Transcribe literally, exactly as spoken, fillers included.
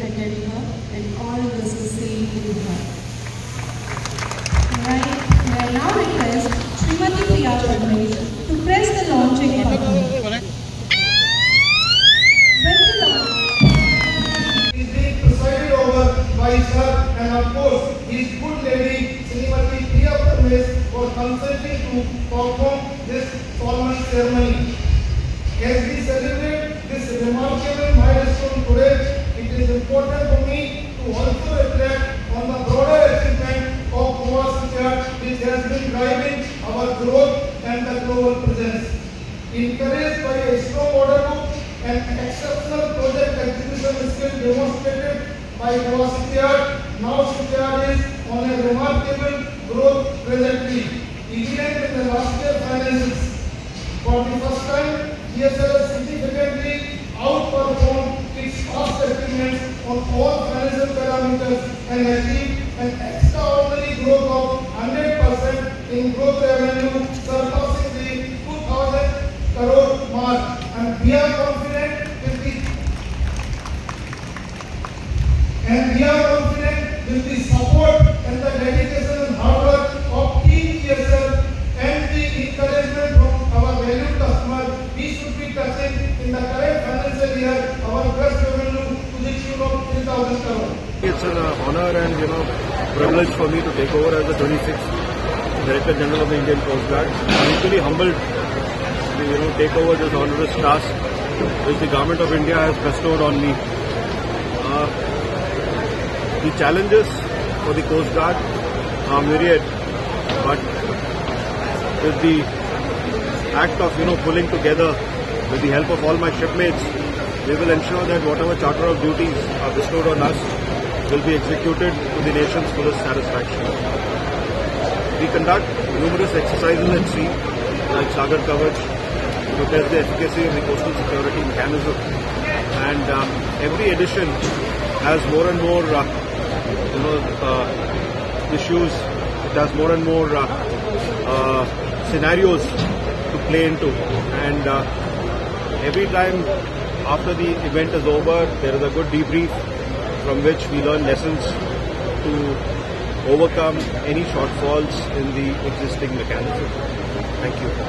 attend her, and all wishes same to her. Alright, I now request Srimadhi Priyath to press the launching button. He is presided over by sir, and of course, his good lady Srimadhi Priyath for consenting to perform this solemn ceremony. As we celebrate this remarkable milestone today, it is important for me to also reflect on the broader achievement of Goa Shipyard, which has been driving our growth and the global presence. Encouraged by a strong order book and exceptional project execution skill demonstrated by Goa Shipyard, now Shipyard is on a remarkable growth trajectory, evident in the last year finances. For the first time, G S L significantly outperformed its past estimates on all financial parameters and achieved an extraordinary growth of one hundred percent in gross revenue, surpassing the two thousand crore mark. And we are confident with the and we are confident with the support and the dedication and hard work of Team G S L and the encouragement from our valued customers. We should be touching in the current financial year our gross revenue to the tune of three thousand crore. It's an honor and you know privilege for me to take over as the twenty-sixth Director General of the Indian Coast Guard. I'm equally humbled to you know take over this onerous task which the Government of India has bestowed on me. Uh, the challenges for the Coast Guard are myriad, but with the act of you know pulling together with the help of all my shipmates, we will ensure that whatever charter of duties are bestowed on us will be executed to the nation's fullest satisfaction. We conduct numerous exercises at sea like Sagar Kavach to test the efficacy of the coastal security mechanism, and um, every edition has more and more uh, you know uh, issues. It has more and more uh, uh, scenarios to play into, and uh, every time after the event is over there is a good debrief from which we learn lessons to overcome any shortfalls in the existing mechanism. Thank you.